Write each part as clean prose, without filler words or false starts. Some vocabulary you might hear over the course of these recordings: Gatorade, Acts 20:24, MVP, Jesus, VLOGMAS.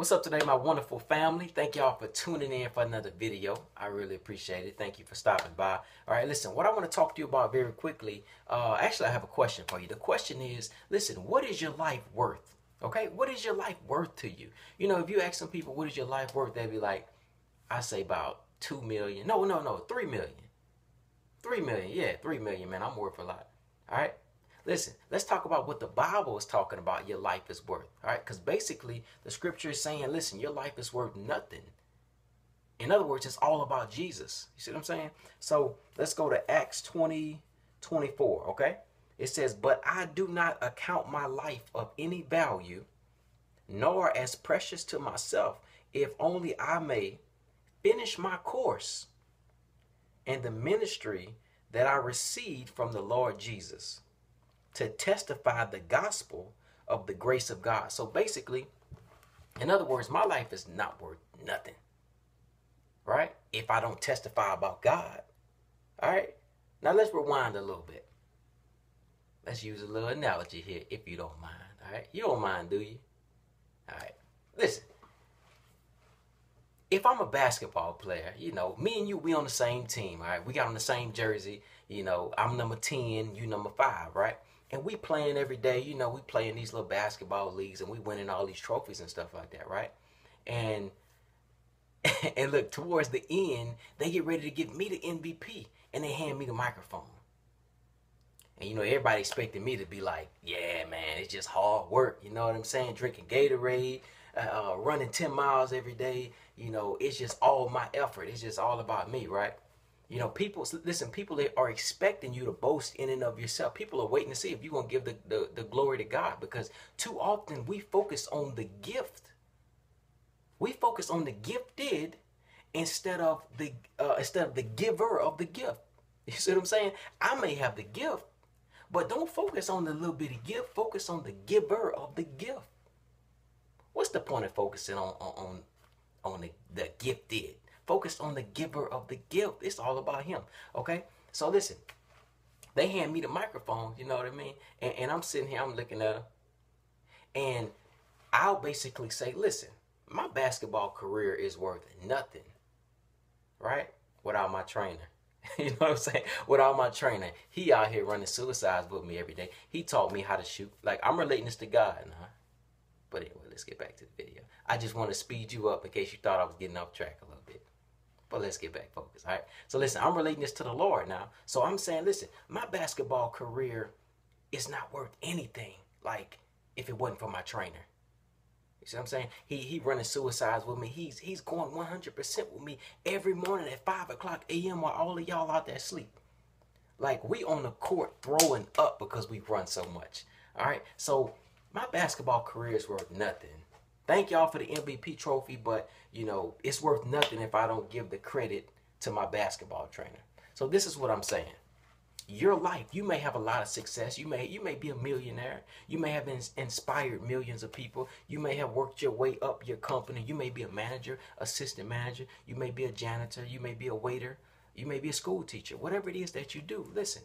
What's up today, my wonderful family? Thank y'all for tuning in for another video. I really appreciate it. Thank you for stopping by. All right, listen, what I want to talk to you about very quickly, actually, I have a question for you. The question is, listen, what is your life worth? Okay, what is your life worth to you? You know, if you ask some people, what is your life worth? They'd be like, I say about 2 million. No, 3 million. 3 million, yeah, 3 million, man. I'm worth a lot. All right. Listen, let's talk about what the Bible is talking about your life is worth, all right? Because basically, the scripture is saying, listen, your life is worth nothing. In other words, it's all about Jesus. You see what I'm saying? So let's go to Acts 20:24, okay? It says, but I do not account my life of any value, nor as precious to myself, if only I may finish my course and the ministry that I received from the Lord Jesus, to testify the gospel of the grace of God. So basically, in other words, my life is not worth nothing, right? If I don't testify about God, all right? Now let's rewind a little bit. Let's use a little analogy here, if you don't mind, all right? You don't mind, do you? All right, listen. If I'm a basketball player, you know, me and you, we on the same team, all right? We got on the same jersey, you know, I'm number 10, you number 5, right? And we playing every day, you know, we playing these little basketball leagues and we winning all these trophies and stuff like that, right? And look, towards the end, they get ready to give me the MVP and they hand me the microphone. And, you know, everybody expected me to be like, yeah, man, it's just hard work. You know what I'm saying? Drinking Gatorade, running 10 miles every day. You know, it's just all my effort. It's just all about me, right? You know, people, listen, people are expecting you to boast in and of yourself. People are waiting to see if you're going to give the glory to God, because too often we focus on the gift. We focus on the gifted instead of the giver of the gift. You see what I'm saying? I may have the gift, but don't focus on the little bitty gift. Focus on the giver of the gift. What's the point of focusing on the gifted? Focus on the giver of the gift. It's all about him, okay? So listen, they hand me the microphone, you know what I mean? And I'm sitting here, I'm looking at them. And I'll basically say, listen, my basketball career is worth nothing, right? Without my trainer. You know what I'm saying? Without my trainer. He out here running suicides with me every day. He taught me how to shoot. Like, I'm relating this to God, huh? But anyway, let's get back to the video. I just want to speed you up in case you thought I was getting off track a little bit. But let's get back focused, all right? So listen, I'm relating this to the Lord now. So I'm saying, listen, my basketball career is not worth anything, like, if it wasn't for my trainer. You see what I'm saying? He running suicides with me. He's going 100% with me every morning at 5 o'clock a.m. while all of y'all out there asleep. Like, we on the court throwing up because we run so much, all right? So my basketball career is worth nothing. Thank y'all for the MVP trophy, but, you know, it's worth nothing if I don't give the credit to my basketball trainer. So this is what I'm saying. Your life, you may have a lot of success. You may be a millionaire. You may have inspired millions of people. You may have worked your way up your company. You may be a manager, assistant manager. You may be a janitor. You may be a waiter. You may be a school teacher. Whatever it is that you do, listen.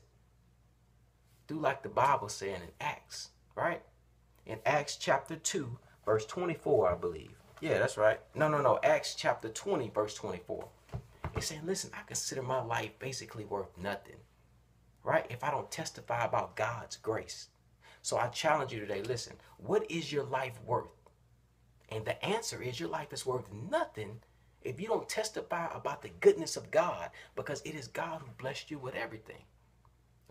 Do like the Bible saying in Acts, right? In Acts chapter 2. Verse 24, I believe. Yeah, that's right. No. Acts chapter 20, verse 24. It's saying, listen, I consider my life basically worth nothing, right? If I don't testify about God's grace. So I challenge you today, listen, what is your life worth? And the answer is your life is worth nothing if you don't testify about the goodness of God, because it is God who blessed you with everything.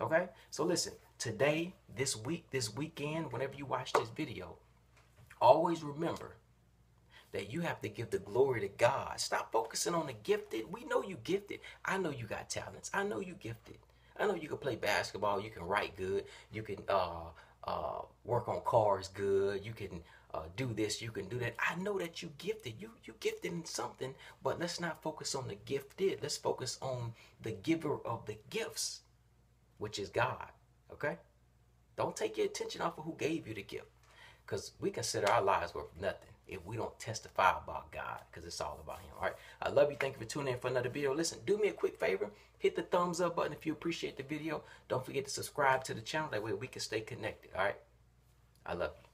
Okay? So listen, today, this week, this weekend, whenever you watch this video, always remember that you have to give the glory to God. Stop focusing on the gifted. We know you gifted. I know you got talents. I know you gifted. I know you can play basketball. You can write good. You can work on cars good. You can do this. You can do that. I know that you gifted. You gifted in something, but let's not focus on the gifted. Let's focus on the giver of the gifts, which is God, okay? Don't take your attention off of who gave you the gift. Because we consider our lives worth nothing if we don't testify about God, because it's all about him, all right? I love you. Thank you for tuning in for another video. Listen, do me a quick favor. Hit the thumbs up button if you appreciate the video. Don't forget to subscribe to the channel. That way we can stay connected, all right? I love you.